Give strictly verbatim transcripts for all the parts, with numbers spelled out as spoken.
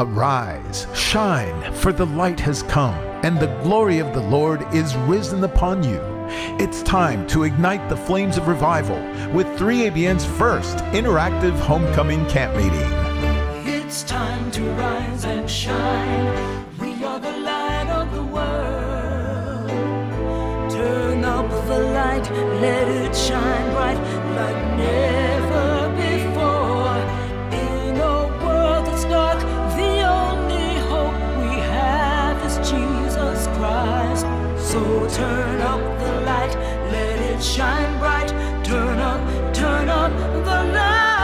Arise, shine, for the light has come, and the glory of the Lord is risen upon you. It's time to ignite the flames of revival with three A B N's first interactive homecoming camp meeting. It's time to rise and shine. We are the light of the world. Turn up the light, let it shine bright like never before. In a world that's dark, the only hope we have is Jesus Christ. So turn up the light, let it shine bright. Turn up, turn up the light.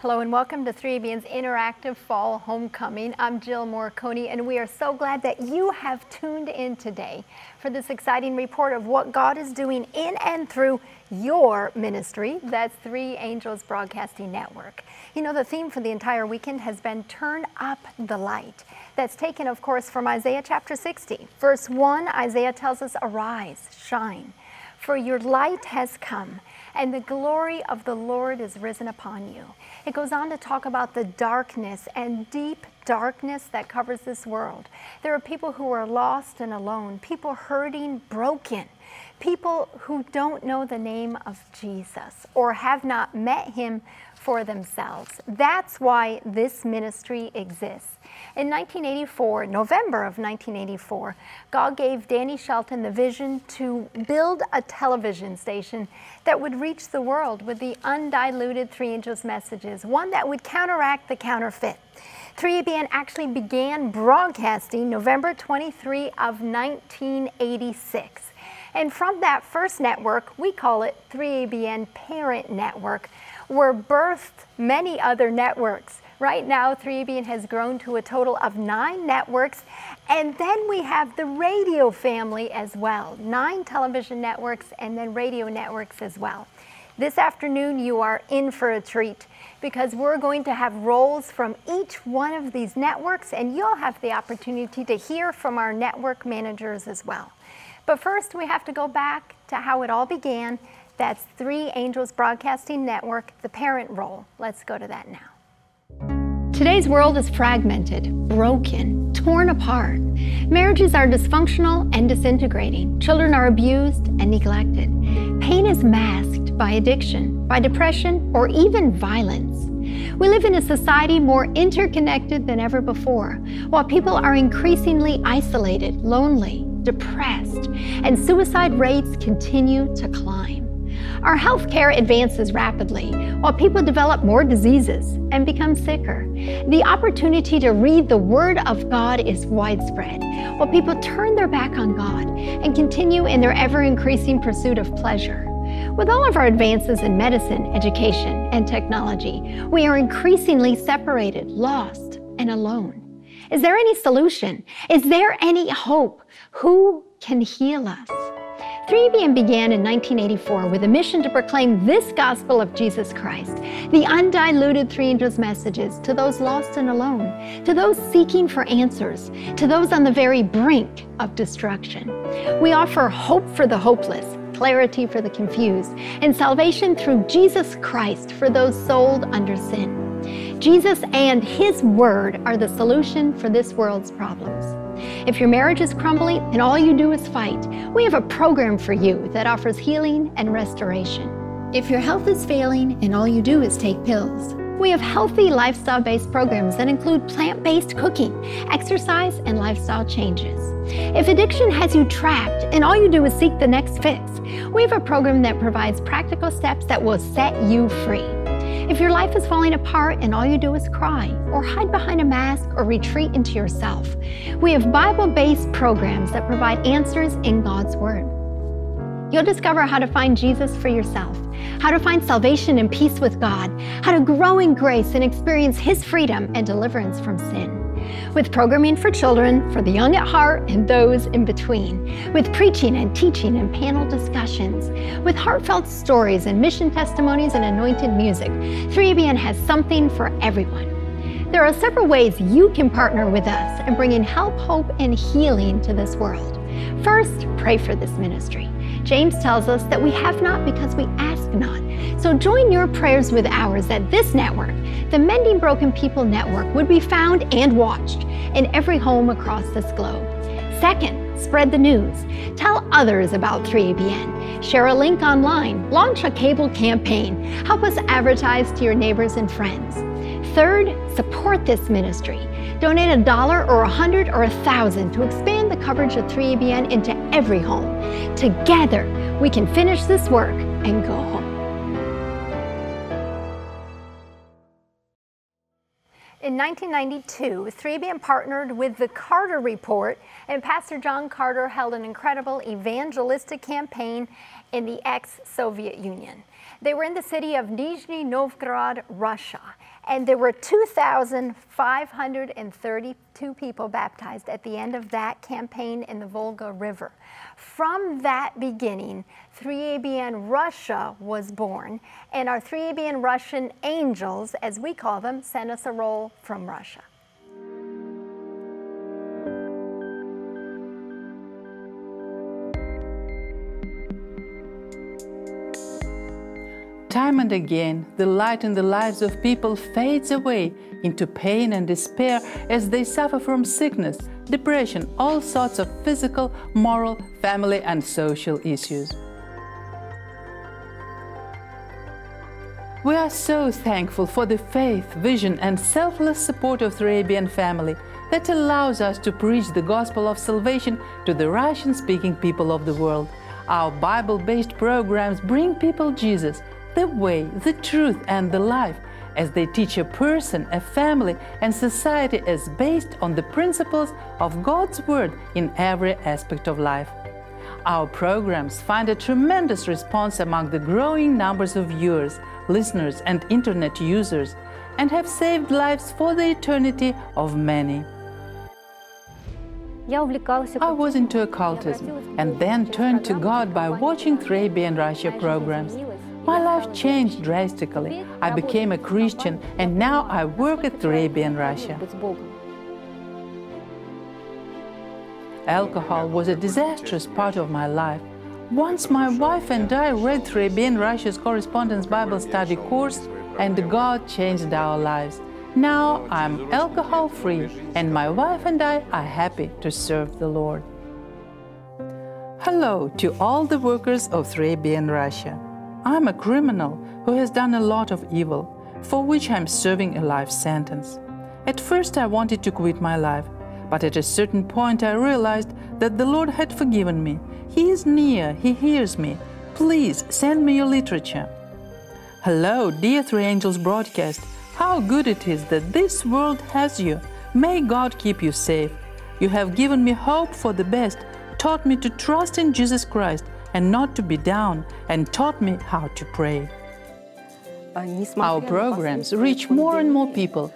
Hello and welcome to three A B N's Interactive Fall Homecoming. I'm Jill Morricone and we are so glad that you have tuned in today for this exciting report of what God is doing in and through your ministry. That's Three Angels Broadcasting Network. You know, the theme for the entire weekend has been Turn Up the Light. That's taken, of course, from Isaiah chapter sixty. Verse one, Isaiah tells us, arise, shine, for your light has come, and the glory of the Lord is risen upon you. It goes on to talk about the darkness and deep darkness that covers this world. There are people who are lost and alone, people hurting, broken, people who don't know the name of Jesus or have not met him for themselves. That's why this ministry exists. In nineteen eighty-four, November of nineteen eighty-four, God gave Danny Shelton the vision to build a television station that would reach the world with the undiluted Three Angels messages, one that would counteract the counterfeit. three A B N actually began broadcasting November twenty-third of nineteen eighty-six. And from that first network, we call it three A B N Parent Network, were birthed many other networks. Right now, three A B N has grown to a total of nine networks, and then we have the radio family as well, nine television networks and then radio networks as well. This afternoon, you are in for a treat because we're going to have roles from each one of these networks, and you'll have the opportunity to hear from our network managers as well. But first, we have to go back to how it all began. That's Three Angels Broadcasting Network, the parent role. Let's go to that now. Today's world is fragmented, broken, torn apart. Marriages are dysfunctional and disintegrating. Children are abused and neglected. Pain is masked by addiction, by depression, or even violence. We live in a society more interconnected than ever before, while people are increasingly isolated, lonely, depressed, and suicide rates continue to climb. Our healthcare advances rapidly, while people develop more diseases and become sicker. The opportunity to read the Word of God is widespread, while people turn their back on God and continue in their ever-increasing pursuit of pleasure. With all of our advances in medicine, education, and technology, we are increasingly separated, lost, and alone. Is there any solution? Is there any hope? Who can heal us? three A B N began in nineteen eighty-four with a mission to proclaim this gospel of Jesus Christ, the undiluted Three Angels messages to those lost and alone, to those seeking for answers, to those on the very brink of destruction. We offer hope for the hopeless, clarity for the confused, and salvation through Jesus Christ for those sold under sin. Jesus and His Word are the solution for this world's problems. If your marriage is crumbling and all you do is fight, we have a program for you that offers healing and restoration. If your health is failing and all you do is take pills, we have healthy lifestyle-based programs that include plant-based cooking, exercise, and lifestyle changes. If addiction has you trapped and all you do is seek the next fix, we have a program that provides practical steps that will set you free. If your life is falling apart and all you do is cry or hide behind a mask or retreat into yourself, we have Bible-based programs that provide answers in God's Word. You'll discover how to find Jesus for yourself, how to find salvation and peace with God, how to grow in grace and experience His freedom and deliverance from sin. With programming for children, for the young at heart, and those in between. With preaching and teaching and panel discussions. With heartfelt stories and mission testimonies and anointed music, three A B N has something for everyone. There are several ways you can partner with us in bringing help, hope, and healing to this world. First, pray for this ministry. James tells us that we have not because we ask not. So join your prayers with ours that this network, the Mending Broken People Network, would be found and watched in every home across this globe. Second, spread the news. Tell others about three A B N. Share a link online. Launch a cable campaign. Help us advertise to your neighbors and friends. Third, support this ministry. Donate a dollar or a hundred or a thousand to expand the coverage of three A B N into every home. Together, we can finish this work and go home. In nineteen ninety-two, three A B N partnered with the Carter Report, and Pastor John Carter held an incredible evangelistic campaign in the ex-Soviet Union. They were in the city of Nizhny Novgorod, Russia, and there were two thousand five hundred thirty-two people baptized at the end of that campaign in the Volga River. From that beginning, three A B N Russia was born, and our three A B N Russian angels, as we call them, sent us a roll from Russia. Time and again, the light in the lives of people fades away into pain and despair as they suffer from sickness, depression, all sorts of physical, moral, family, and social issues. We are so thankful for the faith, vision, and selfless support of three A B N family that allows us to preach the gospel of salvation to the Russian-speaking people of the world. Our Bible-based programs bring people Jesus, the way, the truth, and the life, as they teach a person, a family, and society as based on the principles of God's Word in every aspect of life. Our programs find a tremendous response among the growing numbers of viewers, listeners, and internet users, and have saved lives for the eternity of many. I was into occultism and then turned to God by watching three A B N Russia programs. My life changed drastically. I became a Christian, and now I work at three A B N Russia. Alcohol was a disastrous part of my life. Once my wife and I read three A B N Russia's Correspondence Bible Study course, and God changed our lives. Now I'm alcohol-free, and my wife and I are happy to serve the Lord. Hello to all the workers of three A B N Russia. I'm a criminal who has done a lot of evil, for which I'm serving a life sentence. At first I wanted to quit my life, but at a certain point I realized that the Lord had forgiven me. He is near, He hears me. Please send me your literature. Hello, dear Three Angels broadcast. How good it is that this world has you. May God keep you safe. You have given me hope for the best, taught me to trust in Jesus Christ, and not to be down, and taught me how to pray. Our programs reach more and more people.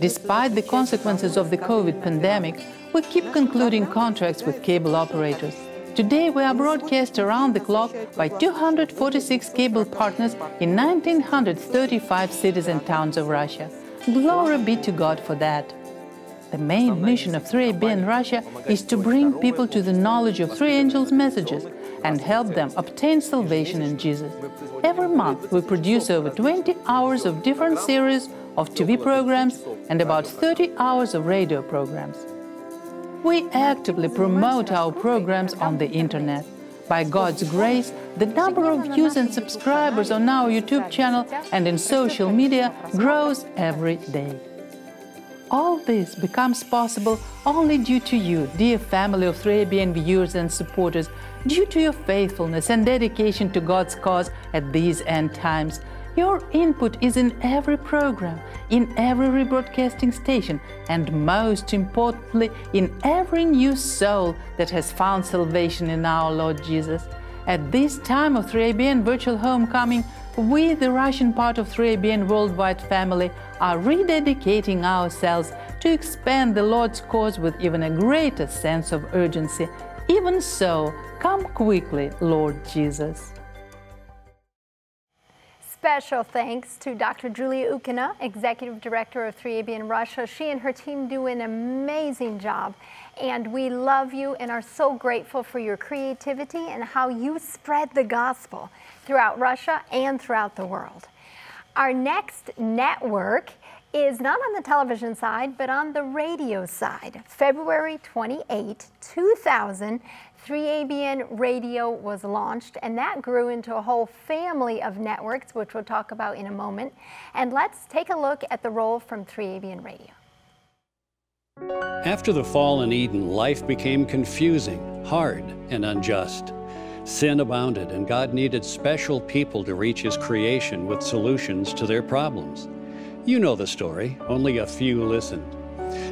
Despite the consequences of the COVID pandemic, we keep concluding contracts with cable operators. Today we are broadcast around the clock by two hundred forty-six cable partners in one thousand nine hundred thirty-five cities and towns of Russia. Glory be to God for that. The main mission of three A B N Russia is to bring people to the knowledge of Three Angels messages and help them obtain salvation in Jesus. Every month we produce over twenty hours of different series of T V programs and about thirty hours of radio programs. We actively promote our programs on the internet. By God's grace, the number of views and subscribers on our YouTube channel and in social media grows every day. All this becomes possible only due to you, dear family of three A B N viewers and supporters, due to your faithfulness and dedication to God's cause at these end times. Your input is in every program, in every rebroadcasting station, and most importantly, in every new soul that has found salvation in our Lord Jesus. At this time of three A B N Virtual Homecoming, we, the Russian part of three A B N Worldwide family, are rededicating ourselves to expand the Lord's cause with even a greater sense of urgency. Even so, come quickly, Lord Jesus. Special thanks to Doctor Julia Ukina, Executive Director of three A B N Russia. She and her team do an amazing job, and we love you and are so grateful for your creativity and how you spread the gospel throughout Russia and throughout the world. Our next network is not on the television side, but on the radio side. February twenty-eighth, two thousand, three A B N Radio was launched, and that grew into a whole family of networks, which we'll talk about in a moment. And let's take a look at the role from three A B N Radio. After the fall in Eden, life became confusing, hard, and unjust. Sin abounded, and God needed special people to reach His creation with solutions to their problems. You know the story, only a few listened.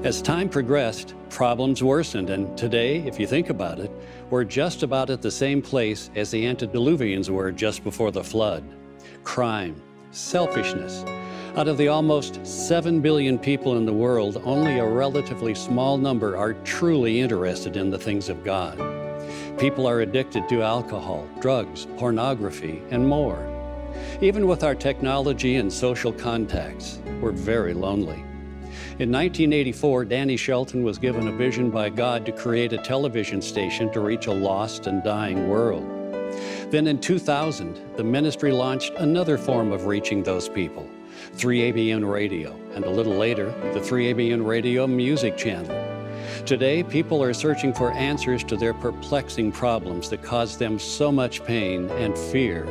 As time progressed, problems worsened, and today, if you think about it, we're just about at the same place as the antediluvians were just before the flood. Crime, selfishness. Out of the almost seven billion people in the world, only a relatively small number are truly interested in the things of God. People are addicted to alcohol, drugs, pornography, and more. Even with our technology and social contacts, we're very lonely. In nineteen eighty-four, Danny Shelton was given a vision by God to create a television station to reach a lost and dying world. Then in two thousand, the ministry launched another form of reaching those people, three A B N Radio, and a little later, the three A B N Radio Music Channel. Today, people are searching for answers to their perplexing problems that cause them so much pain and fear,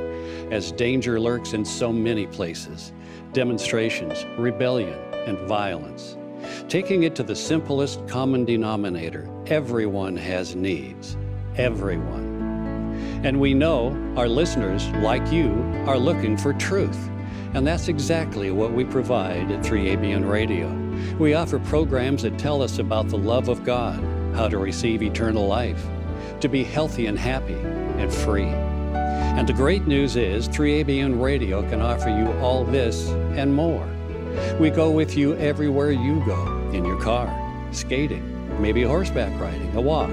as danger lurks in so many places: demonstrations, rebellion, and violence. Taking it to the simplest common denominator, everyone has needs, everyone. And we know our listeners, like you, are looking for truth. And that's exactly what we provide at three A B N Radio. We offer programs that tell us about the love of God, how to receive eternal life, to be healthy and happy and free. And the great news is three A B N Radio can offer you all this and more. We go with you everywhere you go, in your car, skating, maybe horseback riding, a walk,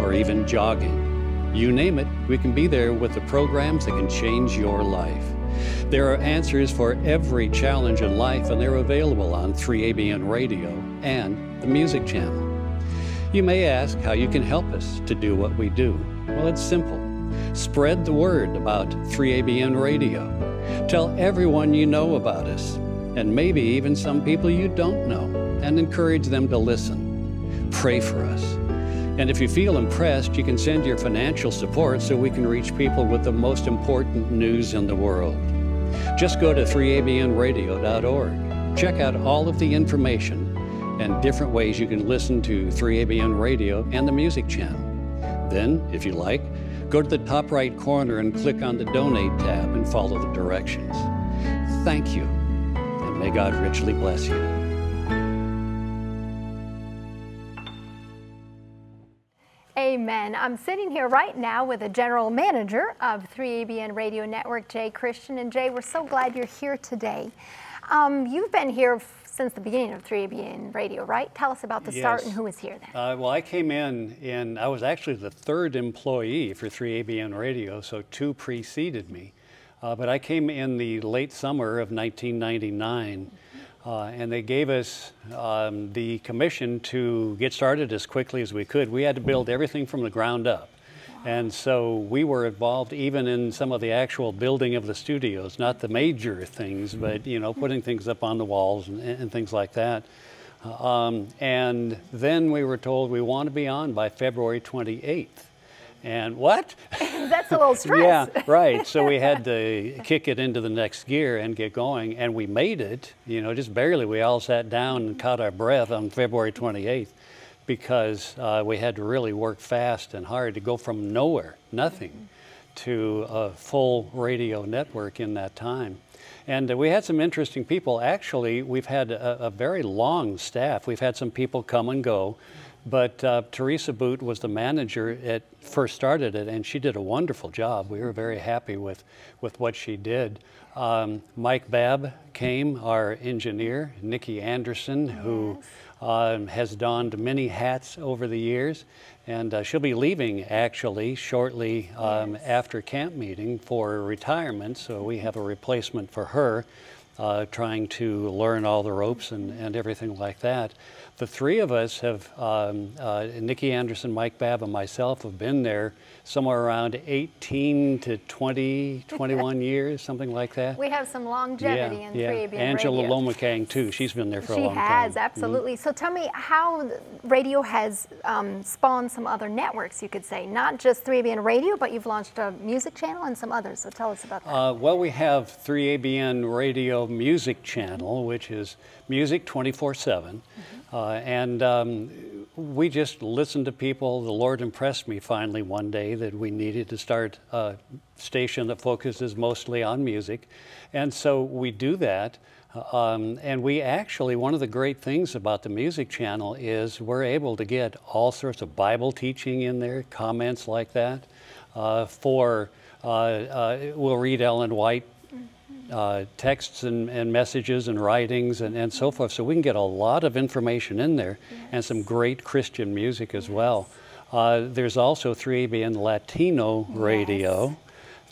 or even jogging. You name it, we can be there with the programs that can change your life. There are answers for every challenge in life, and they're available on three A B N Radio and the Music Channel. You may ask how you can help us to do what we do. Well, it's simple. Spread the word about three A B N Radio. Tell everyone you know about us, and maybe even some people you don't know, and encourage them to listen. Pray for us. And if you feel impressed, you can send your financial support so we can reach people with the most important news in the world. Just go to three A B N radio dot org. Check out all of the information and different ways you can listen to three A B N Radio and the Music Channel. Then, if you like, go to the top right corner and click on the Donate tab and follow the directions. Thank you, and may God richly bless you. Amen. I'm sitting here right now with the general manager of three A B N Radio Network, Jay Christian. And Jay, we're so glad you're here today. Um, you've been here since the beginning of three A B N Radio, right? Tell us about the yes. start and who was here then. Uh, well, I came in and I was actually the third employee for three A B N Radio, so two preceded me. Uh, but I came in the late summer of nineteen ninety-nine. Uh, and they gave us um, the commission to get started as quickly as we could. We had to build everything from the ground up. Wow. And so we were involved even in some of the actual building of the studios, not the major things, but, you know, putting things up on the walls and, and things like that. Um, and then we were told we want to be on by February twenty-eighth. And what? That's a little stress. Yeah, right. So we had to kick it into the next gear and get going, and we made it, you know, just barely. We all sat down and caught our breath on February twenty-eighth because uh, we had to really work fast and hard to go from nowhere, nothing, mm-hmm. to a full radio network in that time. And uh, we had some interesting people. Actually, we've had a, a very long staff. We've had some people come and go. But uh, Teresa Boot was the manager that first started it, and she did a wonderful job. We were very happy with, with what she did. Um, Mike Babb came, our engineer, Nikki Anderson, who uh, has donned many hats over the years, and uh, she'll be leaving actually shortly um, yes. after camp meeting for retirement, so we have a replacement for her. Uh, trying to learn all the ropes and, and everything like that. The three of us have, um, uh, Nikki Anderson, Mike Babb, and myself have been there somewhere around eighteen to twenty, twenty-one years, something like that. We have some longevity yeah, in yeah. three A B N Angela Radio. Lomacang too, she's been there for she a long has, time. She has, absolutely. Mm-hmm. So tell me how radio has um, spawned some other networks, you could say, not just three A B N Radio, but you've launched a music channel and some others, so tell us about that. Uh, well, we have three A B N Radio Music Channel, which is music twenty-four seven. Mm-hmm. uh, and um, we just listened to people. The Lord impressed me finally one day that we needed to start a station that focuses mostly on music. And so we do that. Um, and we actually, one of the great things about the music channel is we're able to get all sorts of Bible teaching in there, comments like that. Uh, for, uh, uh, we'll read Ellen White Uh, texts and, and messages and writings and, and so forth. So we can get a lot of information in there yes. and some great Christian music as yes. well. Uh, there's also three A B N Latino yes. Radio,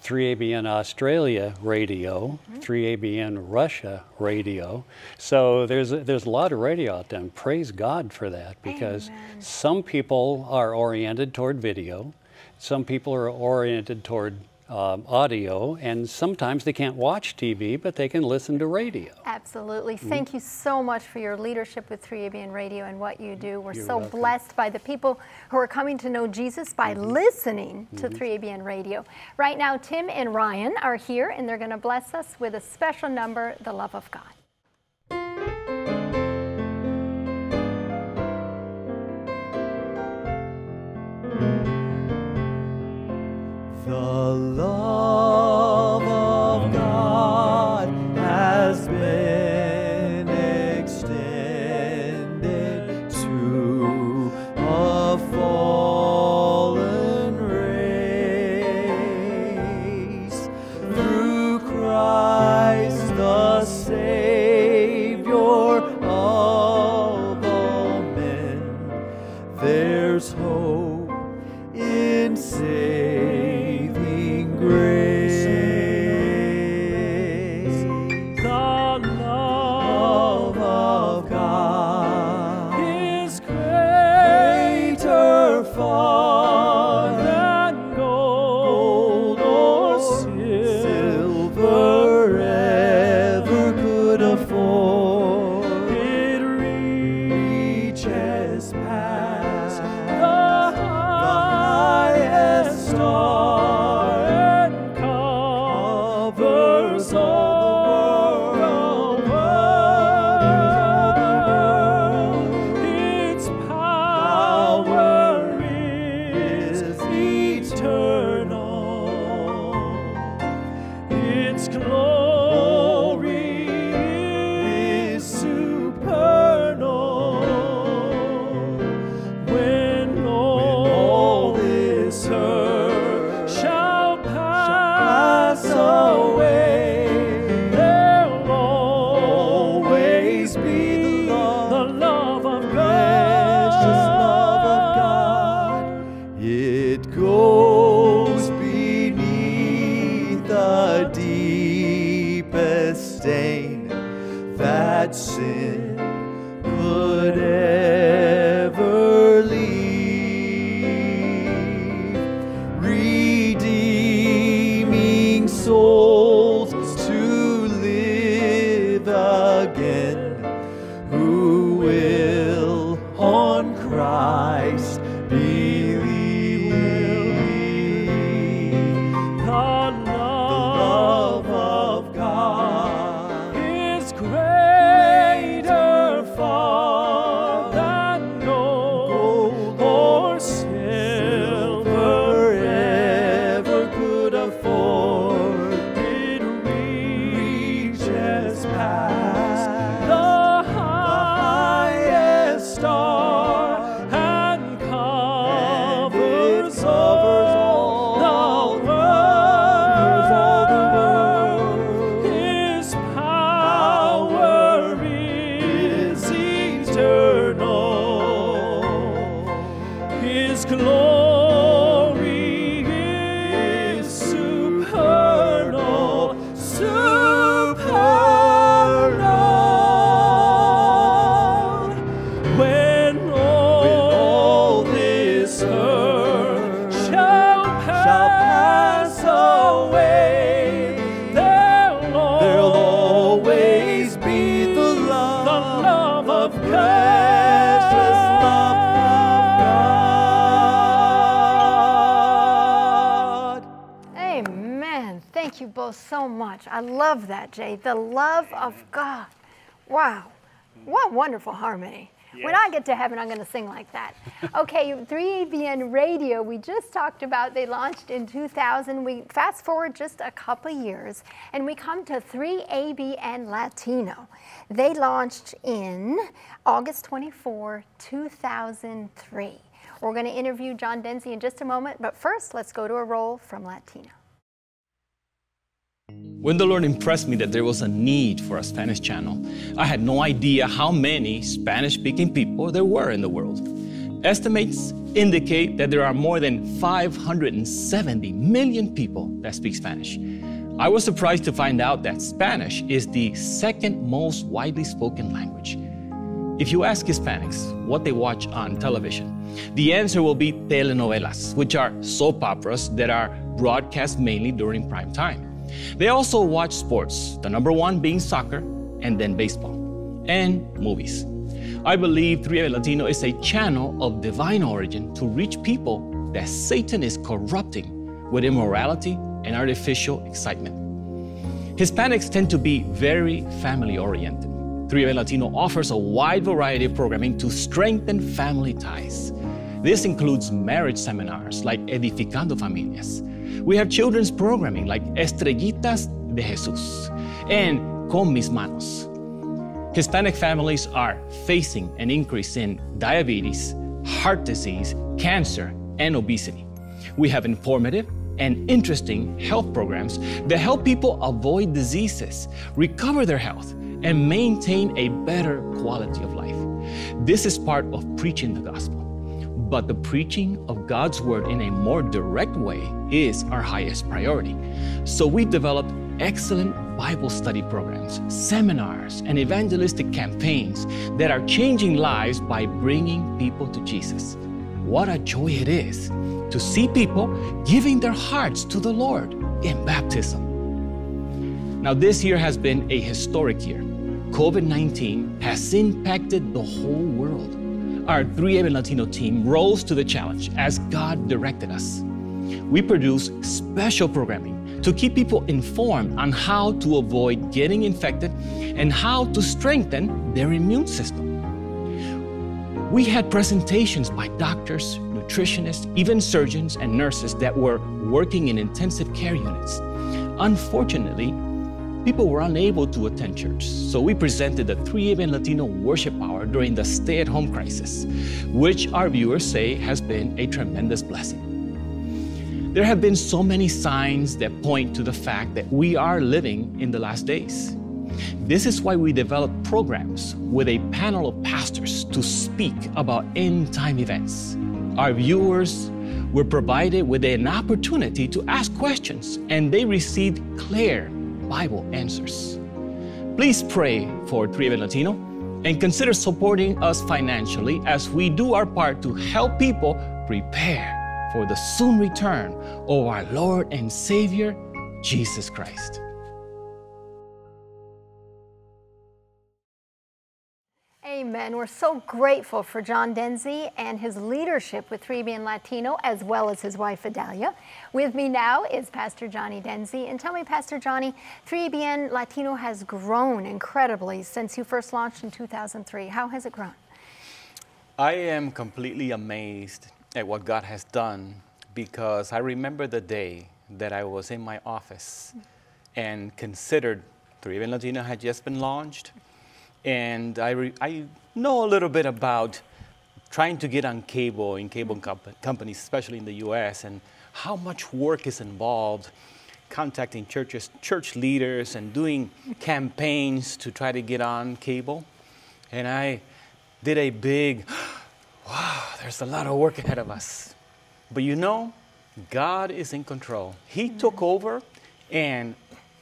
three A B N Australia Radio, mm-hmm. three A B N Russia Radio. So there's, there's a lot of radio out there, and praise God for that, because Amen. Some people are oriented toward video, some people are oriented toward Um, audio, and sometimes they can't watch T V, but they can listen to radio. Absolutely. Thank mm-hmm. you so much for your leadership with three A B N Radio and what you do. We're You're so welcome. Blessed by the people who are coming to know Jesus by mm-hmm. listening to mm-hmm. three A B N Radio. Right now, Tim and Ryan are here, and they're going to bless us with a special number, The Love of God. The love of God has been extended to a fallen race. Through Christ the Savior of all men, there's hope in saving grace. The love of God is greater far than gold or silver ever could afford. It reaches past the highest star. Past the of God. Precious love of God. Amen. Thank you both so much. I love that, Jay. The love Amen. Of God. Wow. What wonderful harmony. Yes. When I get to heaven, I'm going to sing like that. Okay, three A B N Radio, we just talked about, they launched in two thousand. We fast forward just a couple years, and we come to three A B N Latino. They launched in August twenty-fourth, two thousand three. We're going to interview John Dinzey in just a moment, but first, let's go to a roll from Latino. When the Lord impressed me that there was a need for a Spanish channel, I had no idea how many Spanish-speaking people there were in the world. Estimates indicate that there are more than five hundred seventy million people that speak Spanish. I was surprised to find out that Spanish is the second most widely spoken language. If you ask Hispanics what they watch on television, the answer will be telenovelas, which are soap operas that are broadcast mainly during prime time. They also watch sports, the number one being soccer, and then baseball, and movies. I believe three A B N Latino is a channel of divine origin to reach people that Satan is corrupting with immorality and artificial excitement. Hispanics tend to be very family-oriented. three A B N Latino offers a wide variety of programming to strengthen family ties. This includes marriage seminars like Edificando Familias. We have children's programming like Estrellitas de Jesús and Con Mis Manos. Hispanic families are facing an increase in diabetes, heart disease, cancer, and obesity. We have informative and interesting health programs that help people avoid diseases, recover their health, and maintain a better quality of life. This is part of preaching the gospel. But the preaching of God's word in a more direct way is our highest priority. So we developed excellent Bible study programs, seminars, and evangelistic campaigns that are changing lives by bringing people to Jesus. What a joy it is to see people giving their hearts to the Lord in baptism. Now, this year has been a historic year. COVID nineteen has impacted the whole world. Our three A B N Latino team rose to the challenge as God directed us. We produce special programming to keep people informed on how to avoid getting infected and how to strengthen their immune system. We had presentations by doctors, nutritionists, even surgeons and nurses that were working in intensive care units. Unfortunately, people were unable to attend church, so we presented the three A B N Latino worship hour during the stay-at-home crisis, which our viewers say has been a tremendous blessing. There have been so many signs that point to the fact that we are living in the last days. This is why we developed programs with a panel of pastors to speak about end-time events. Our viewers were provided with an opportunity to ask questions, and they received clear Bible answers. Please pray for three A B N Latino and consider supporting us financially as we do our part to help people prepare for the soon return of our Lord and Savior, Jesus Christ. Amen. We're so grateful for John Dinzey and his leadership with three A B N Latino, as well as his wife, Adalia. With me now is Pastor Johnny Dinzey. And tell me, Pastor Johnny, three A B N Latino has grown incredibly since you first launched in two thousand three. How has it grown? I am completely amazed at what God has done, because I remember the day that I was in my office and considered three A B N Latino had just been launched. And I, re I know a little bit about trying to get on cable, in cable comp companies, especially in the U S, and how much work is involved, contacting churches, church leaders, and doing campaigns to try to get on cable. And I did a big, wow, there's a lot of work ahead of us. But you know, God is in control. He took over, and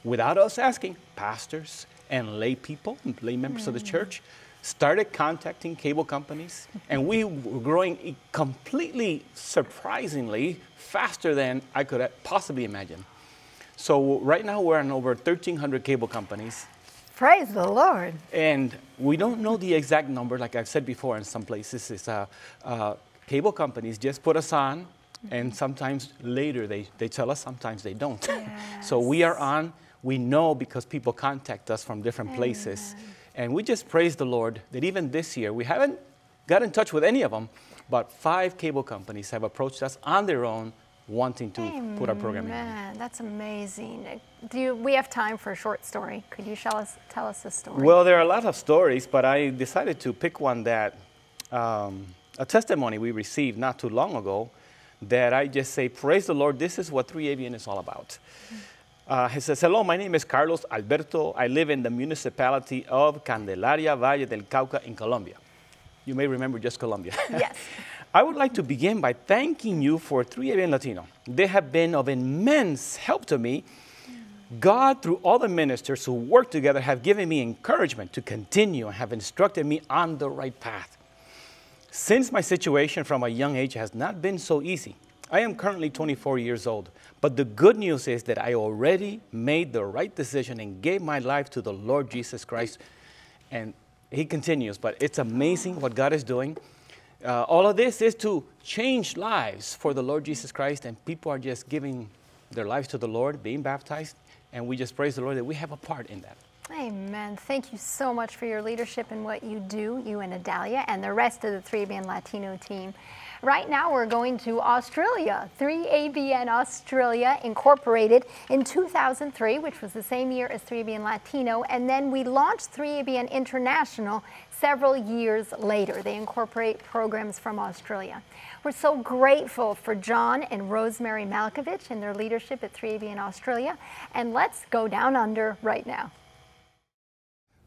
without us asking, pastors and lay people, lay members mm. of the church, started contacting cable companies, and we were growing completely, surprisingly, faster than I could possibly imagine. So right now we're in over thirteen hundred cable companies, Praise the Lord. And we don't know the exact number, like I've said before, in some places it's uh, uh, cable companies just put us on, mm-hmm. and sometimes later they, they tell us, sometimes they don't. Yes. So we are on, we know because people contact us from different Amen. places. And we just praise the Lord that even this year, we haven't got in touch with any of them, but five cable companies have approached us on their own wanting to Amen. put our programming on. That's amazing. Do you, we have time for a short story. Could you tell us, tell us a story? Well, there are a lot of stories, but I decided to pick one that, um, a testimony we received not too long ago that I just say, praise the Lord, this is what three A B N is all about. Uh, he says, hello, my name is Carlos Alberto. I live in the municipality of Candelaria, Valle del Cauca in Colombia. You may remember just Colombia. Yes. I would like to begin by thanking you for three A B N Latino. They have been of immense help to me. God, through all the ministers who work together, have given me encouragement to continue and have instructed me on the right path. Since my situation from a young age has not been so easy, I am currently twenty-four years old, but the good news is that I already made the right decision and gave my life to the Lord Jesus Christ. And he continues, but it's amazing what God is doing. Uh, all of this is to change lives for the Lord Jesus Christ, and people are just giving their lives to the Lord, being baptized, and we just praise the Lord that we have a part in that. Amen. Thank you so much for your leadership and what you do, you and Adalia, and the rest of the three A B N Latino team. Right now, we're going to Australia. three A B N Australia incorporated in two thousand three, which was the same year as three A B N Latino, and then we launched three A B N International several years later. They incorporate programs from Australia. We're so grateful for John and Rosemary Malkovich and their leadership at three A B N Australia, and let's go down under right now.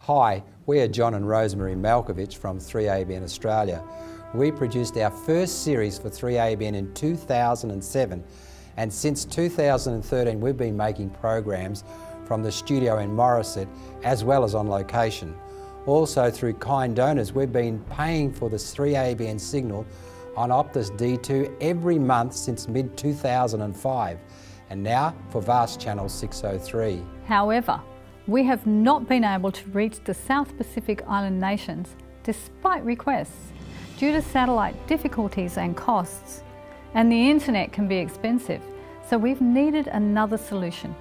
Hi, we are John and Rosemary Malkovich from three A B N Australia. We produced our first series for three A B N in two thousand seven, and since two thousand thirteen we've been making programs from the studio in Morisset as well as on location. Also through kind donors we've been paying for this three A B N signal on Optus D two every month since mid two thousand five, and now for Vast Channel six oh three. However, we have not been able to reach the South Pacific Island nations despite requests. Due to satellite difficulties and costs, and the internet can be expensive, so we've needed another solution.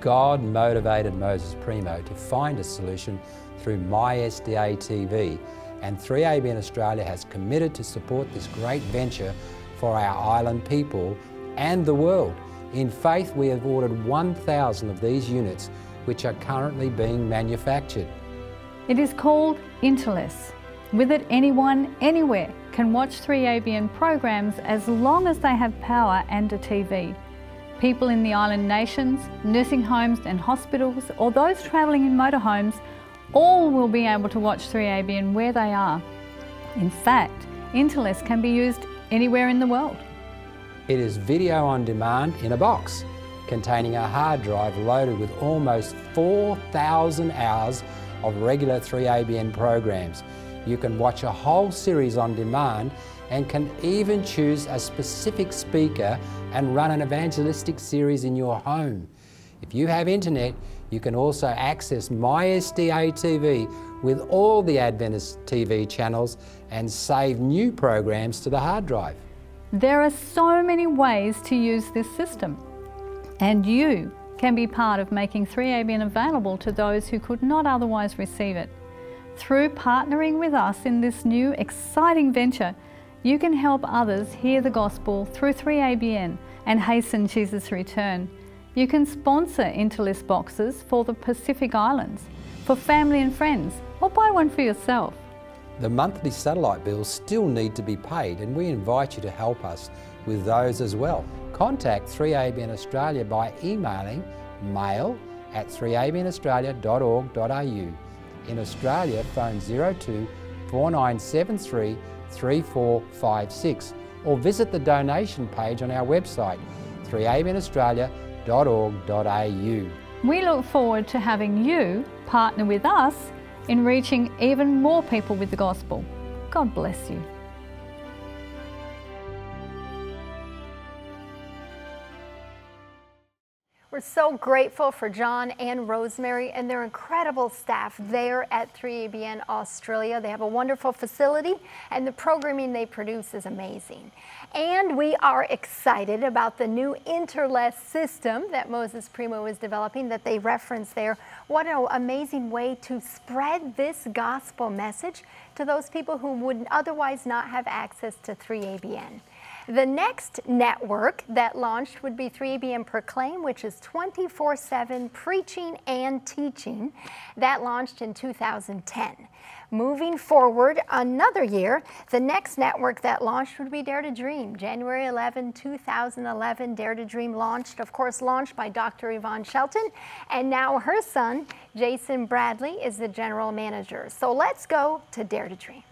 God motivated Moses Primo to find a solution through MySDA T V, and three A B N Australia has committed to support this great venture for our island people and the world. In faith, we have ordered one thousand of these units, which are currently being manufactured. It is called Interless. With it, anyone, anywhere can watch three A B N programs as long as they have power and a T V. People in the island nations, nursing homes and hospitals, or those travelling in motorhomes, all will be able to watch three A B N where they are. In fact, Interless can be used anywhere in the world. It is video on demand in a box, containing a hard drive loaded with almost four thousand hours of regular three A B N programs. You can watch a whole series on demand and can even choose a specific speaker and run an evangelistic series in your home. If you have internet, you can also access MySDA T V with all the Adventist T V channels and save new programs to the hard drive. There are so many ways to use this system, and you can be part of making three A B N available to those who could not otherwise receive it. Through partnering with us in this new exciting venture, you can help others hear the gospel through three A B N and hasten Jesus' return. You can sponsor Interlist boxes for the Pacific Islands, for family and friends, or buy one for yourself. The monthly satellite bills still need to be paid, and we invite you to help us with those as well. Contact three A B N Australia by emailing mail at three A B N australia dot org dot A U. In Australia, phone zero two four nine seven three three four five six or visit the donation page on our website, three A B N australia dot org dot A U. We look forward to having you partner with us in reaching even more people with the gospel. God bless you. We're We're so grateful for John and Rosemary and their incredible staff there at three A B N Australia. They have a wonderful facility and the programming they produce is amazing. And we are excited about the new Interless system that Moses Primo is developing that they reference there. What an amazing way to spread this gospel message to those people who would otherwise not have access to three A B N. The next network that launched would be three A B N Proclaim, which is twenty-four seven preaching and teaching. That launched in two thousand ten. Moving forward another year, the next network that launched would be Dare to Dream. January eleventh, two thousand eleven, Dare to Dream launched, of course launched by Doctor Yvonne Shelton, and now her son, Jason Bradley, is the general manager. So let's go to Dare to Dream.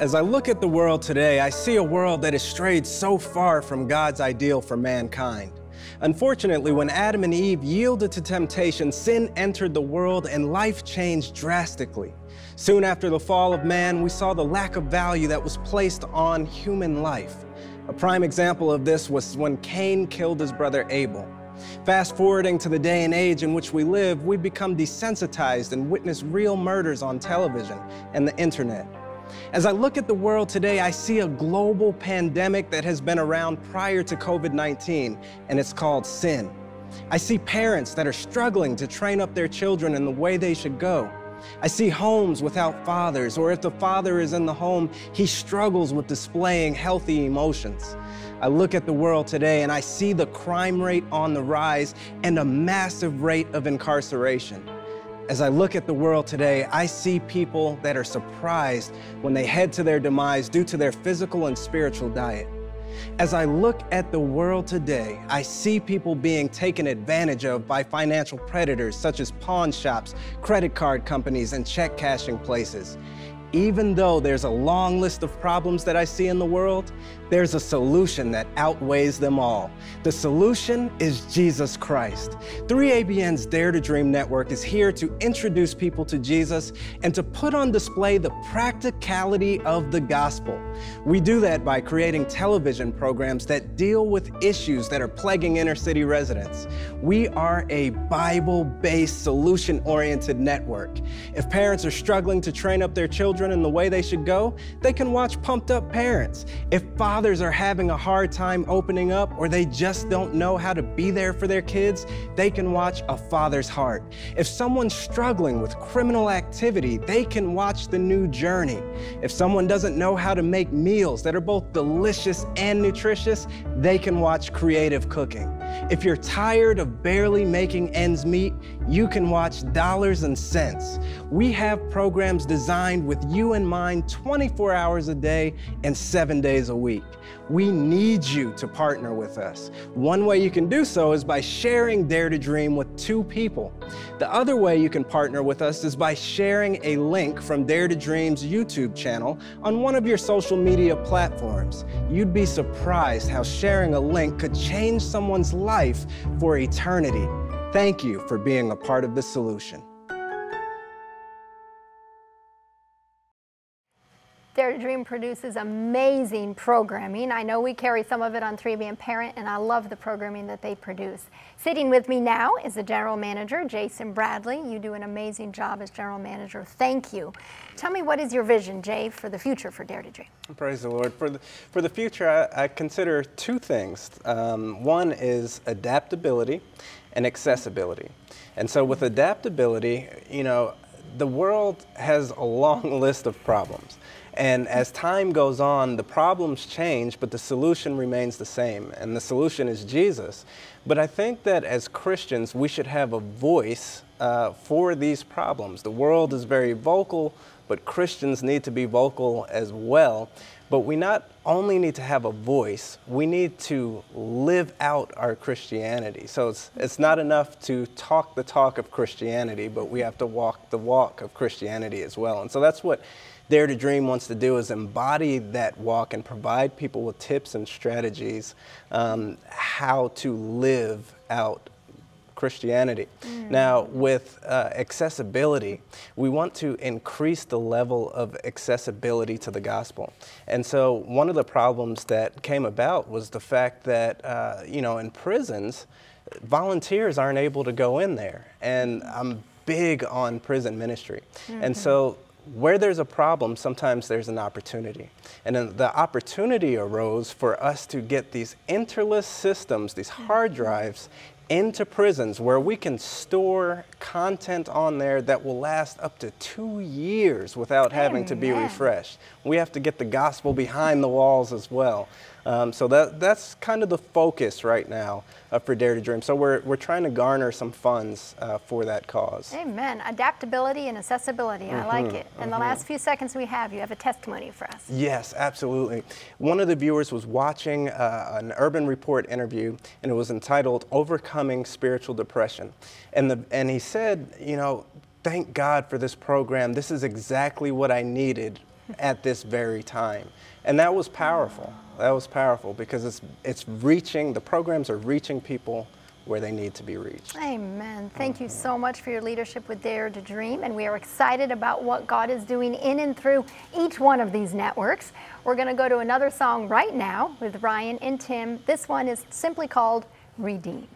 As I look at the world today, I see a world that has strayed so far from God's ideal for mankind. Unfortunately, when Adam and Eve yielded to temptation, sin entered the world and life changed drastically. Soon after the fall of man, we saw the lack of value that was placed on human life. A prime example of this was when Cain killed his brother Abel. Fast forwarding to the day and age in which we live, we've become desensitized and witness real murders on television and the internet. As I look at the world today, I see a global pandemic that has been around prior to COVID nineteen, and it's called sin. I see parents that are struggling to train up their children in the way they should go. I see homes without fathers, or if the father is in the home, he struggles with displaying healthy emotions. I look at the world today and I see the crime rate on the rise and a massive rate of incarceration. As I look at the world today, I see people that are surprised when they head to their demise due to their physical and spiritual diet. As I look at the world today, I see people being taken advantage of by financial predators such as pawn shops, credit card companies, and check cashing places. Even though there's a long list of problems that I see in the world, there's a solution that outweighs them all. The solution is Jesus Christ. three A B N's Dare to Dream Network is here to introduce people to Jesus and to put on display the practicality of the gospel. We do that by creating television programs that deal with issues that are plaguing inner city residents. We are a Bible-based, solution-oriented network. If parents are struggling to train up their children in the way they should go, they can watch Pumped Up Parents. If fathers are having a hard time opening up or they just don't know how to be there for their kids, they can watch A Father's Heart. If someone's struggling with criminal activity, they can watch The New Journey. If someone doesn't know how to make meals that are both delicious and nutritious, they can watch Creative Cooking. If you're tired of barely making ends meet, you can watch Dollars and Cents. We have programs designed with you in mind twenty-four hours a day and seven days a week. We need you to partner with us. One way you can do so is by sharing Dare to Dream with two people. The other way you can partner with us is by sharing a link from Dare to Dream's YouTube channel on one of your social media platforms. You'd be surprised how sharing a link could change someone's life for eternity. Thank you for being a part of the solution. Dare to Dream produces amazing programming. I know we carry some of it on three A B N Parent, and I love the programming that they produce. Sitting with me now is the General Manager, Jason Bradley. You do an amazing job as General Manager. Thank you. Tell me, what is your vision, Jay, for the future for Dare to Dream? Praise the Lord. For the, for the future, I, I consider two things. Um, one is adaptability and accessibility. And so with adaptability, you know, the world has a long list of problems. And as time goes on, the problems change, but the solution remains the same. And the solution is Jesus. But I think that as Christians, we should have a voice uh, for these problems. The world is very vocal, but Christians need to be vocal as well. But we not only need to have a voice, we need to live out our Christianity. So it's, it's not enough to talk the talk of Christianity, but we have to walk the walk of Christianity as well. And so that's what Dare to Dream wants to do, is embody that walk and provide people with tips and strategies um, how to live out Christianity. Mm. Now, with uh, accessibility, we want to increase the level of accessibility to the gospel. And so one of the problems that came about was the fact that, uh, you know, in prisons, volunteers aren't able to go in there. And I'm big on prison ministry. Mm-hmm. And so where there's a problem, sometimes there's an opportunity. And then the opportunity arose for us to get these Interless systems, these hard drives, into prisons where we can store content on there that will last up to two years without having to be refreshed. We have to get the gospel behind the walls as well. Um, so that, that's kind of the focus right now uh, for Dare to Dream. So we're, we're trying to garner some funds uh, for that cause. Amen. Adaptability and accessibility. Mm-hmm, I like it. In mm-hmm. the last few seconds we have, you have a testimony for us. Yes, absolutely. One of the viewers was watching uh, an Urban Report interview, and it was entitled Overcoming Spiritual Depression. And, the, and he said, you know, thank God for this program. This is exactly what I needed at this very time. And that was powerful. That was powerful because it's it's reaching, the programs are reaching people where they need to be reached. Amen. Thank mm-hmm. you so much for your leadership with Dare to Dream, and we are excited about what God is doing in and through each one of these networks. We're going to go to another song right now with Ryan and Tim. This one is simply called Redeemed.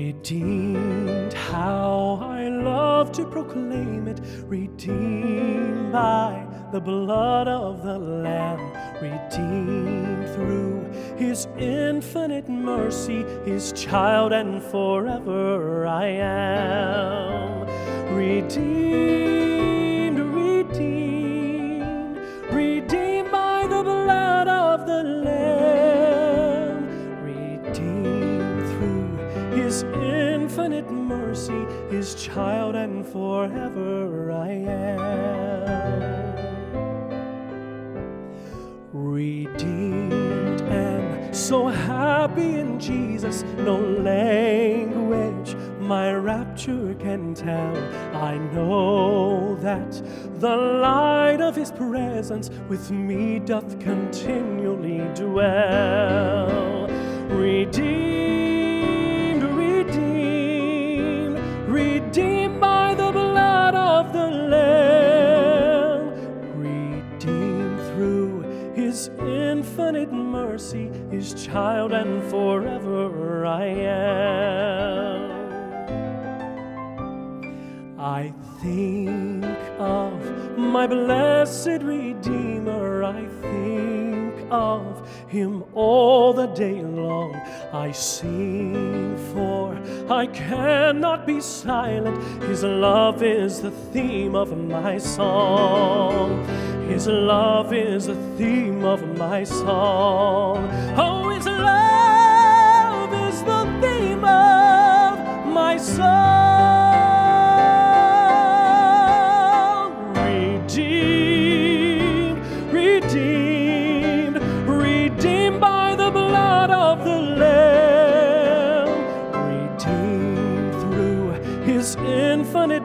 Redeemed, how I love to proclaim it. Redeemed by the blood of the Lamb. Redeemed through His infinite mercy, His child and forever I am. Redeemed, redeemed, redeemed by the blood of the Lamb. Redeemed through His infinite mercy, His child and forever I am. Redeemed, and so happy in Jesus, no language my rapture can tell. I know that the light of His presence with me doth continually dwell. Redeemed, redeemed by the blood of the Lamb. Redeemed through His infinite mercy, His child and forever I am. I think of my blessed Redeemer, I think of Him all the day long. I sing, for I cannot be silent. His love is the theme of my song. His love is the theme of my song. Oh, His love is the theme of my song.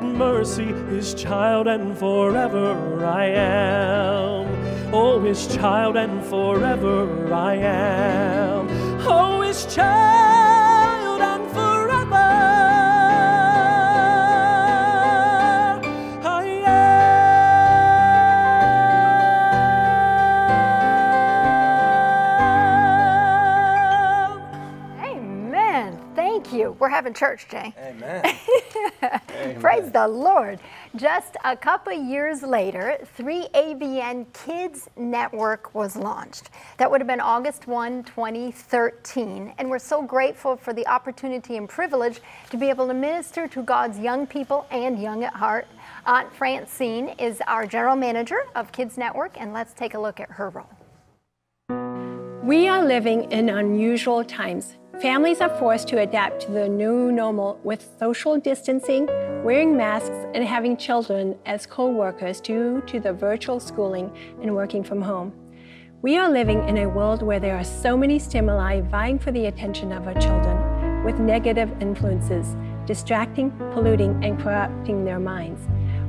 Mercy, His child and forever I am. Oh, His child and forever I am. Oh, His child and forever I am. Amen. Thank you. We're having church, Jay. Amen. Amen. Praise the Lord. Just a couple years later, three A B N Kids Network was launched. That would have been August first, twenty thirteen. And we're so grateful for the opportunity and privilege to be able to minister to God's young people and young at heart. Aunt Francine is our general manager of Kids Network, and let's take a look at her role. We are living in unusual times. Families are forced to adapt to the new normal with social distancing, wearing masks, and having children as co-workers due to the virtual schooling and working from home. We are living in a world where there are so many stimuli vying for the attention of our children, with negative influences distracting, polluting, and corrupting their minds.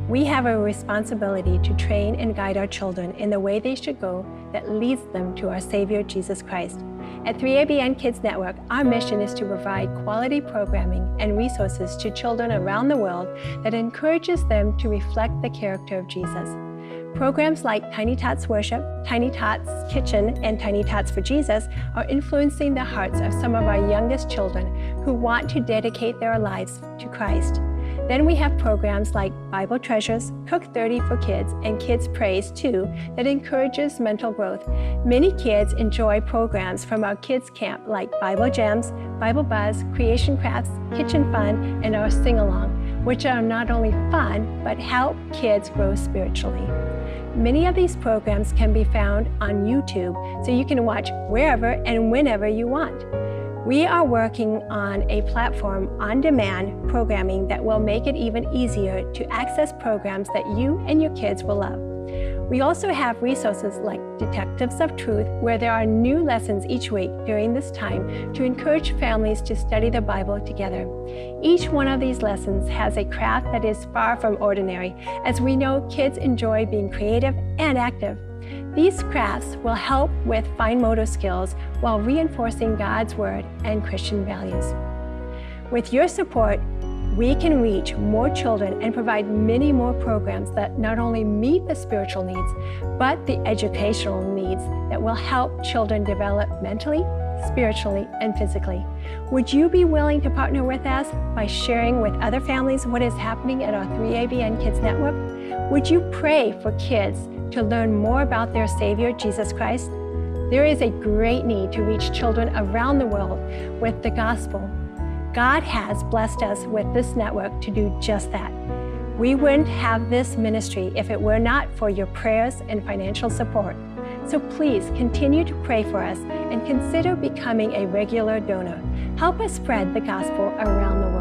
We have a responsibility to train and guide our children in the way they should go that leads them to our Savior, Jesus Christ. At three A B N Kids Network, our mission is to provide quality programming and resources to children around the world that encourages them to reflect the character of Jesus. Programs like Tiny Tots Worship, Tiny Tots Kitchen, and Tiny Tots for Jesus are influencing the hearts of some of our youngest children who want to dedicate their lives to Christ. Then we have programs like Bible Treasures, Cook thirty for Kids, and Kids Praise too that encourages mental growth. Many kids enjoy programs from our kids camp like Bible Jams, Bible Buzz, Creation Crafts, Kitchen Fun, and our Sing-Along, which are not only fun, but help kids grow spiritually. Many of these programs can be found on YouTube, so you can watch wherever and whenever you want. We are working on a platform on-demand programming that will make it even easier to access programs that you and your kids will love. We also have resources like Detectives of Truth, where there are new lessons each week during this time to encourage families to study the Bible together. Each one of these lessons has a craft that is far from ordinary, as we know kids enjoy being creative and active. These crafts will help with fine motor skills while reinforcing God's Word and Christian values. With your support, we can reach more children and provide many more programs that not only meet the spiritual needs, but the educational needs that will help children develop mentally, spiritually, and physically. Would you be willing to partner with us by sharing with other families what is happening at our three A B N Kids Network? Would you pray for kids to learn more about their Savior, Jesus Christ? There is a great need to reach children around the world with the gospel. God has blessed us with this network to do just that. We wouldn't have this ministry if it were not for your prayers and financial support. So please continue to pray for us and consider becoming a regular donor. Help us spread the gospel around the world.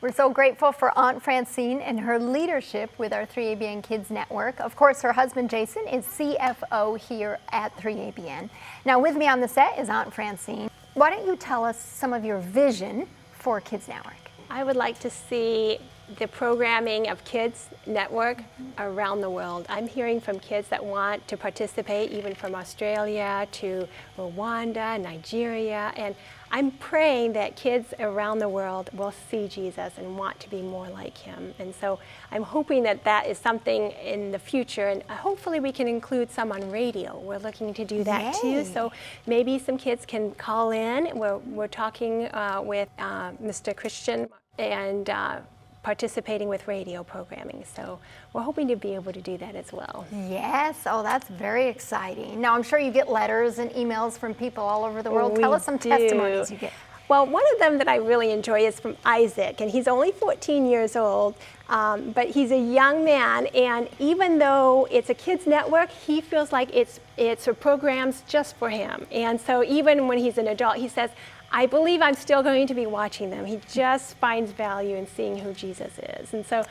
We're so grateful for Aunt Francine and her leadership with our three A B N Kids Network. Of course, her husband, Jason, is C F O here at three A B N. Now, with me on the set is Aunt Francine. Why don't you tell us some of your vision for Kids Network? I would like to see the programming of Kids Network around the world. I'm hearing from kids that want to participate, even from Australia to Rwanda, Nigeria, and I'm praying that kids around the world will see Jesus and want to be more like him. And so I'm hoping that that is something in the future, and hopefully we can include some on radio. We're looking to do that Yay. too, so maybe some kids can call in. We're, we're talking uh, with uh, Mister Christian and uh, participating with radio programming. So we're hoping to be able to do that as well. Yes, oh, that's very exciting. Now, I'm sure you get letters and emails from people all over the world. We Tell us some do. testimonies you get. Well, one of them that I really enjoy is from Isaac, and he's only fourteen years old, um, but he's a young man, and even though it's a kids network, he feels like it's, it's for programs just for him. And so even when he's an adult, he says, I believe I'm still going to be watching them. He just finds value in seeing who Jesus is. And so uh,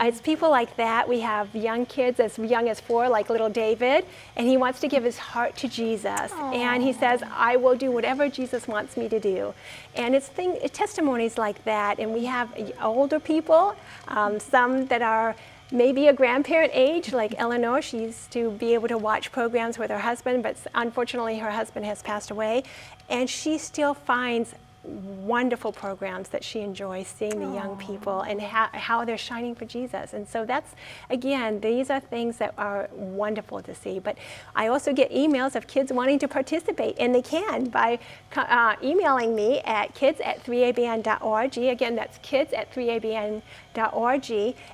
it's people like that. We have young kids as young as four, like little David, and he wants to give his heart to Jesus. Aww. And he says, I will do whatever Jesus wants me to do. And it's thing, testimonies like that. And we have older people, um, some that are maybe a grandparent age, like Eleanor. She used to be able to watch programs with her husband, but unfortunately her husband has passed away. And she still finds wonderful programs that she enjoys seeing the Aww. young people and how, how they're shining for Jesus. And so that's, again, these are things that are wonderful to see. But I also get emails of kids wanting to participate, and they can by uh, emailing me at kids at three A B N dot org. Again, that's kids at three A B N dot org.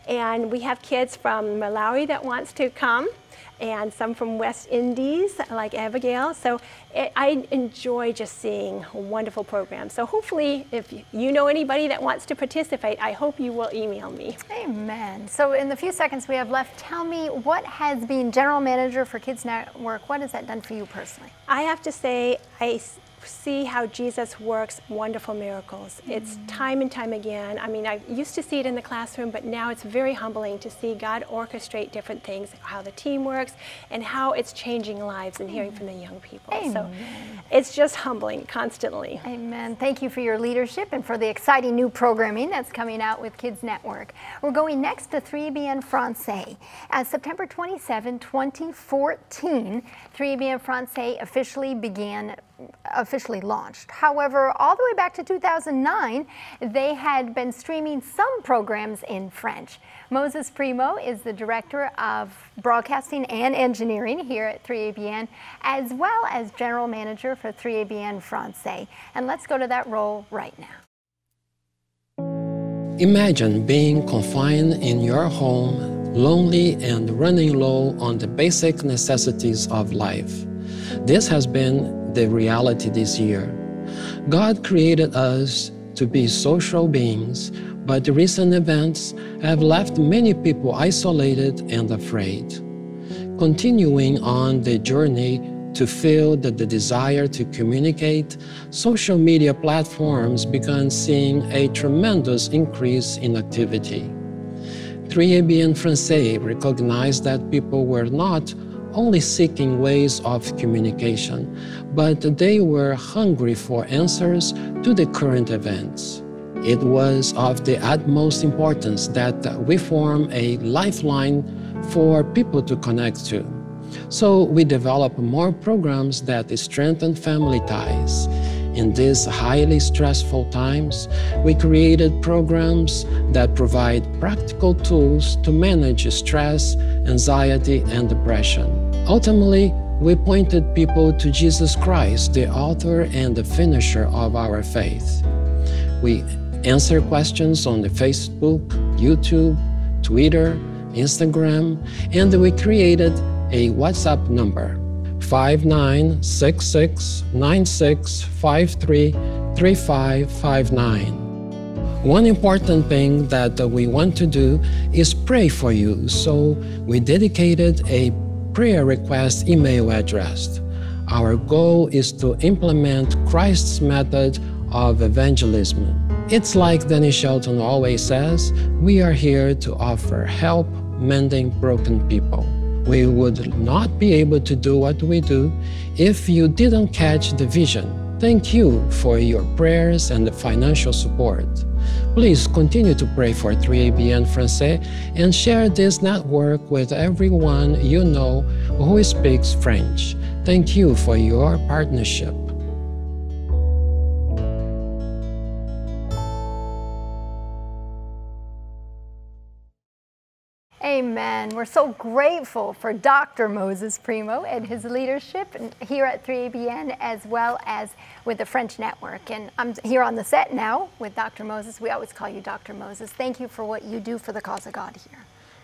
And we have kids from Malawi that wants to come, and some from West Indies, like Abigail. So it, I enjoy just seeing wonderful programs. So hopefully, if you know anybody that wants to participate, I hope you will email me. Amen. So in the few seconds we have left, tell me, what has being General Manager for Kids Network, what has that done for you personally? I have to say, I see how Jesus works wonderful miracles. Mm-hmm. It's time and time again. I mean, I used to see it in the classroom, but now it's very humbling to see God orchestrate different things, how the team works, and how it's changing lives and hearing from the young people. Amen. So it's just humbling constantly. Amen. Thank you for your leadership and for the exciting new programming that's coming out with Kids Network. We're going next to three A B N Francais. As September twenty-seventh, twenty fourteen, three A B N Francais officially began officially launched. However, all the way back to two thousand nine, they had been streaming some programs in French. Moses Primo is the Director of Broadcasting and Engineering here at three A B N, as well as General Manager for three A B N Francais. And let's go to that role right now. Imagine being confined in your home, lonely and running low on the basic necessities of life. This has been the reality this year. God created us to be social beings, but the recent events have left many people isolated and afraid. Continuing on the journey to fill the, the desire to communicate, social media platforms began seeing a tremendous increase in activity. three A B N Francais recognized that people were not only seeking ways of communication, but they were hungry for answers to the current events. It was of the utmost importance that we form a lifeline for people to connect to. So we developed more programs that strengthen family ties. In these highly stressful times, we created programs that provide practical tools to manage stress, anxiety, and depression. Ultimately, we pointed people to Jesus Christ, the author and the finisher of our faith. We answer questions on the Facebook, YouTube, Twitter, Instagram, and we created a WhatsApp number. five nine six six nine six five three three five five nine. One important thing that we want to do is pray for you, so we dedicated a prayer request email address. Our goal is to implement Christ's method of evangelism. It's like Danny Shelton always says, we are here to offer help mending broken people. We would not be able to do what we do if you didn't catch the vision. Thank you for your prayers and the financial support. Please continue to pray for three A B N Francais and share this network with everyone you know who speaks French. Thank you for your partnership. Amen. We're so grateful for Doctor Moses Primo and his leadership here at three A B N, as well as with the French Network. And I'm here on the set now with Doctor Moses. We always call you Doctor Moses. Thank you for what you do for the cause of God here.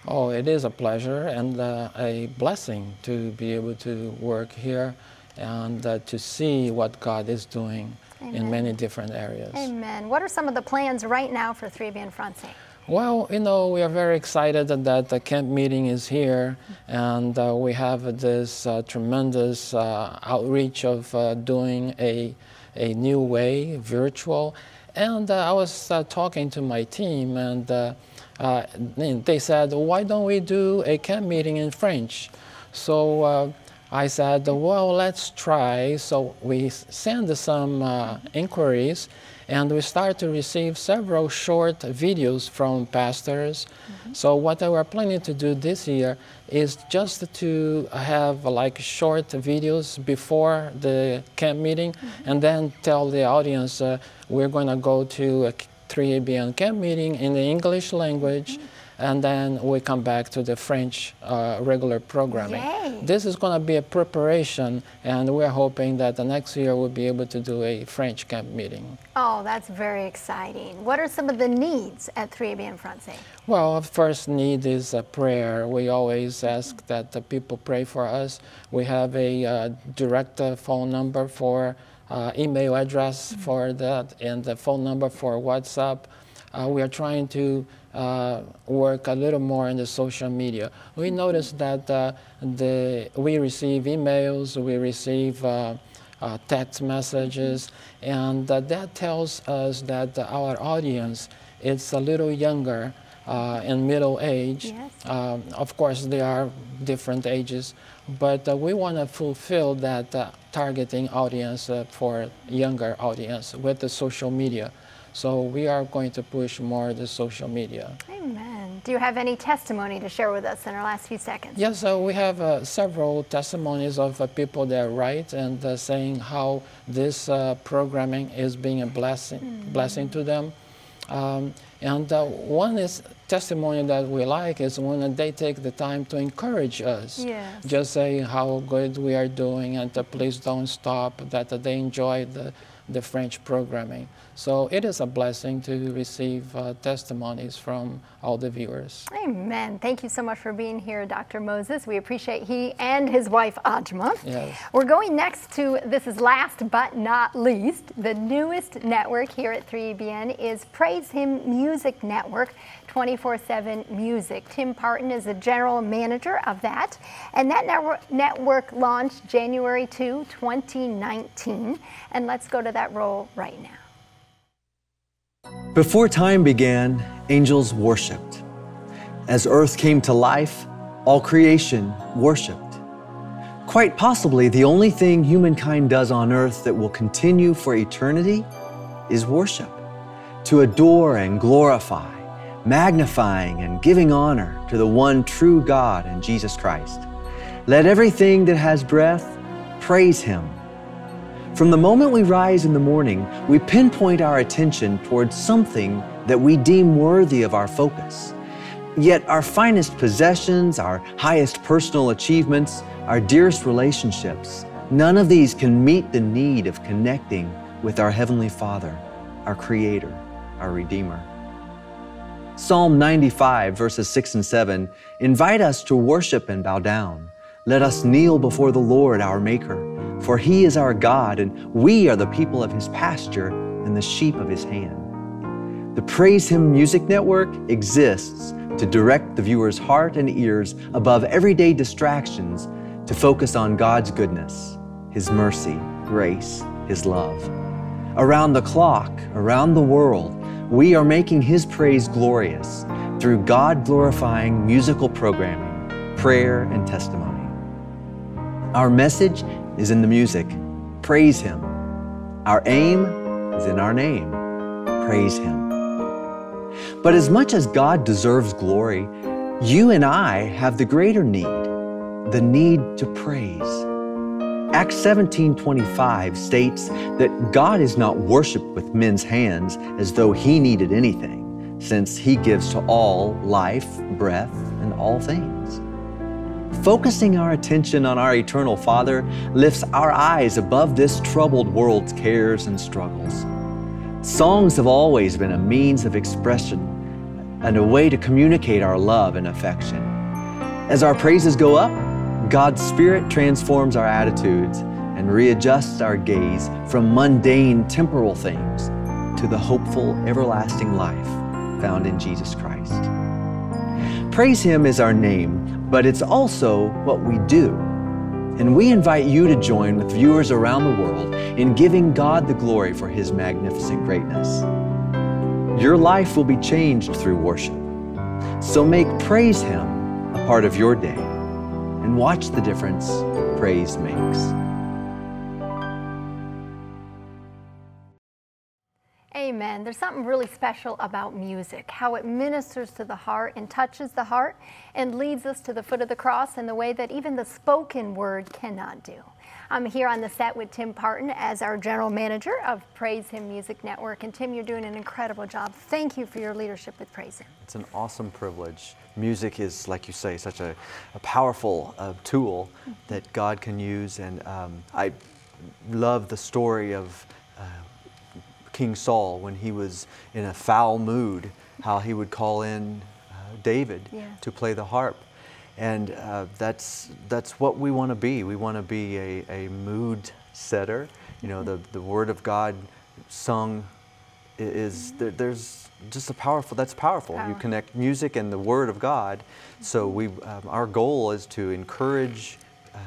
Oh, it is a pleasure and uh, a blessing to be able to work here and uh, to see what God is doing. Amen. In many different areas. Amen. What are some of the plans right now for three A B N Francais? Well, you know, we are very excited that the camp meeting is here, and uh, we have this uh, tremendous uh, outreach of uh, doing a, a new way, virtual. And uh, I was uh, talking to my team, and uh, uh, they said, why don't we do a camp meeting in French? So uh, I said, well, let's try. So we send some uh, inquiries, and we start to receive several short videos from pastors. Mm-hmm. So what we're planning to do this year is just to have like short videos before the camp meeting, mm-hmm. and then tell the audience uh, we're going to go to a three A B N camp meeting in the English language, mm-hmm. and then we come back to the French uh, regular programming. Yay. This is going to be a preparation, and we're hoping that the next year we'll be able to do a French camp meeting. Oh, that's very exciting. What are some of the needs at three A B N Francais? Well, the first need is a prayer. We always ask that the people pray for us. We have a uh, direct uh, phone number for uh, email address, mm-hmm. for that, and the phone number for WhatsApp. Uh, we are trying to uh, work a little more in the social media. We notice that uh, the, we receive emails, we receive uh, uh, text messages, and uh, that tells us that our audience is a little younger uh, and middle age. Yes. Um, of course, they are different ages, but uh, we want to fulfill that uh, targeting audience uh, for younger audience with the social media. So we are going to push more the social media. Amen. Do you have any testimony to share with us in our last few seconds? Yes, so we have uh, several testimonies of uh, people that write and uh, saying how this uh, programming is being a blessing, mm. blessing to them. Um, and uh, one is testimony that we like is when they take the time to encourage us. Yes. Just saying how good we are doing and uh, please don't stop, that uh, they enjoy the the French programming. So it is a blessing to receive uh, testimonies from all the viewers. Amen. Thank you so much for being here, Doctor Moses. We appreciate he and his wife, Ajma. Yes. We're going next to, this is last but not least, the newest network here at three A B N is Praise Him Music Network, twenty-four seven Music. Tim Parton is the general manager of that. And that network, network launched January second, twenty nineteen. And let's go to that That role right now. Before time began, angels worshipped. As earth came to life, all creation worshipped. Quite possibly the only thing humankind does on earth that will continue for eternity is worship, to adore and glorify, magnifying and giving honor to the one true God and Jesus Christ. Let everything that has breath praise Him. From the moment we rise in the morning, we pinpoint our attention towards something that we deem worthy of our focus. Yet our finest possessions, our highest personal achievements, our dearest relationships, none of these can meet the need of connecting with our Heavenly Father, our Creator, our Redeemer. Psalm ninety-five, verses six and seven invite us to worship and bow down. Let us kneel before the Lord, our Maker. For He is our God, and we are the people of His pasture and the sheep of His hand. The Praise Him Music Network exists to direct the viewer's heart and ears above everyday distractions to focus on God's goodness, His mercy, grace, His love. Around the clock, around the world, we are making His praise glorious through God-glorifying musical programming, prayer, and testimony. Our message is in the music. Praise Him. Our aim is in our name. Praise Him. But as much as God deserves glory, you and I have the greater need, the need to praise. Acts seventeen twenty-five states that God is not worshipped with men's hands as though He needed anything, since He gives to all life, breath, and all things. Focusing our attention on our eternal Father lifts our eyes above this troubled world's cares and struggles. Songs have always been a means of expression and a way to communicate our love and affection. As our praises go up, God's Spirit transforms our attitudes and readjusts our gaze from mundane temporal things to the hopeful everlasting life found in Jesus Christ. Praise Him is our name, but it's also what we do. And we invite you to join with viewers around the world in giving God the glory for His magnificent greatness. Your life will be changed through worship. So make Praise Him a part of your day and watch the difference praise makes. Amen. There's something really special about music, how it ministers to the heart and touches the heart and leads us to the foot of the cross in the way that even the spoken word cannot do. I'm here on the set with Tim Parton as our general manager of Praise Him Music Network. And Tim, you're doing an incredible job. Thank you for your leadership with Praise Him. It's an awesome privilege. Music is, like you say, such a, a powerful uh, tool mm-hmm. that God can use. And um, I love the story of uh, King Saul, when he was in a foul mood, how he would call in uh, David yeah. to play the harp. And uh, that's, that's what we want to be. We want to be a, a mood setter. You know, the, the Word of God sung is, there, there's just a powerful, that's powerful. Power. You connect music and the Word of God. So we, um, our goal is to encourage um,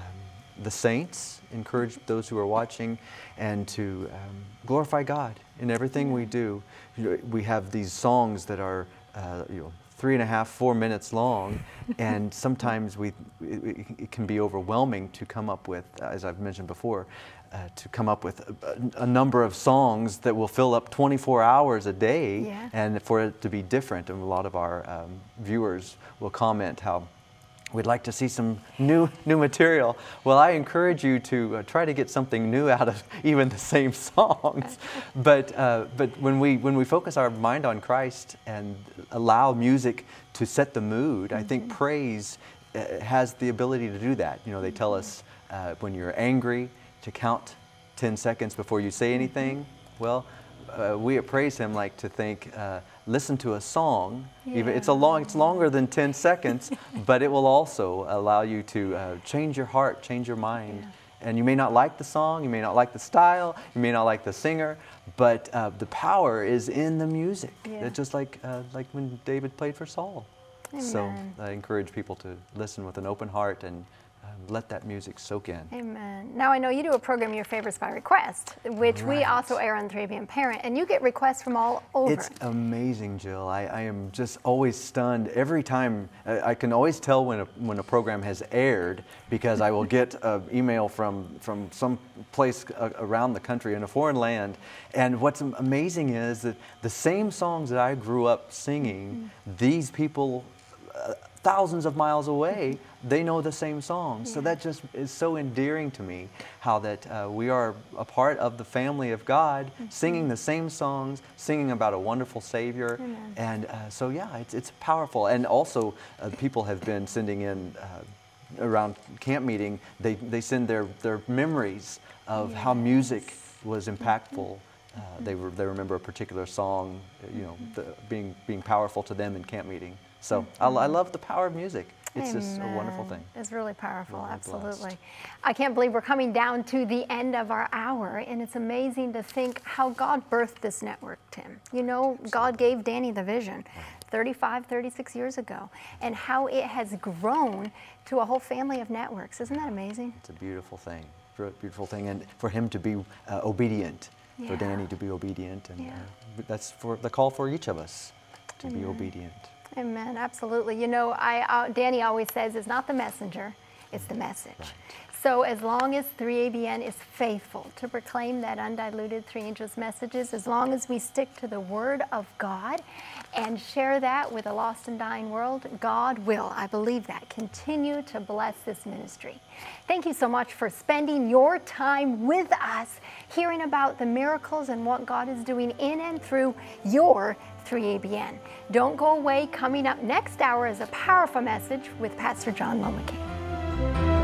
the saints, encourage those who are watching, and to um, glorify God in everything we do. You know, we have these songs that are uh, you know, three and a half, four minutes long, and sometimes we, it, it can be overwhelming to come up with, as I've mentioned before, Uh, to come up with a, a number of songs that will fill up twenty-four hours a day, yeah. and for it to be different. And a lot of our um, viewers will comment how we'd like to see some new new material. Well, I encourage you to uh, try to get something new out of even the same songs. But uh, but when we when we focus our mind on Christ and allow music to set the mood, mm-hmm. I think praise uh, has the ability to do that. You know, they tell us uh, when you're angry, to count ten seconds before you say anything. Well, uh, we at Praise Him like to think, uh, listen to a song. Yeah. Even, it's, a long, it's longer than ten seconds, but it will also allow you to uh, change your heart, change your mind. Yeah. And you may not like the song, you may not like the style, you may not like the singer, but uh, the power is in the music. Yeah. It's just like, uh, like when David played for Saul. Amen. So I encourage people to listen with an open heart and let that music soak in. Amen. Now I know you do a program, Your Favorites by Request, which right. we also air on three A B N Parent, and you get requests from all over. It's amazing, Jill. I, I am just always stunned. Every time, I, I can always tell when a, when a program has aired, because I will get an email from, from some place around the country in a foreign land, and what's amazing is that the same songs that I grew up singing, mm-hmm. these people uh, thousands of miles away, they know the same songs. Yeah. So that just is so endearing to me, how that uh, we are a part of the family of God, mm-hmm. singing the same songs, singing about a wonderful Savior. Amen. And uh, so, yeah, it's, it's powerful. And also, uh, people have been sending in, uh, around camp meeting, they, they send their, their memories of yes. how music was impactful. Uh, they, were, they remember a particular song, you know, the, being, being powerful to them in camp meeting. So mm-hmm. I, I love the power of music. It's Amen. Just a wonderful thing. It's really powerful, really absolutely. Blessed. I can't believe we're coming down to the end of our hour, and it's amazing to think how God birthed this network, Tim. You know, God gave Danny the vision thirty-five, thirty-six years ago, and how it has grown to a whole family of networks. Isn't that amazing? It's a beautiful thing, beautiful thing, and for him to be uh, obedient, yeah. for Danny to be obedient, and yeah. uh, that's for the call for each of us, to Amen. Be obedient. Amen, absolutely. You know, I, uh, Danny always says, it's not the messenger, it's the message. Right. So as long as three A B N is faithful to proclaim that undiluted Three Angels messages, as long as we stick to the Word of God and share that with a lost and dying world, God will, I believe that, continue to bless this ministry. Thank you so much for spending your time with us, hearing about the miracles and what God is doing in and through your three A B N. Don't go away. Coming up next hour is a powerful message with Pastor John Lomacang.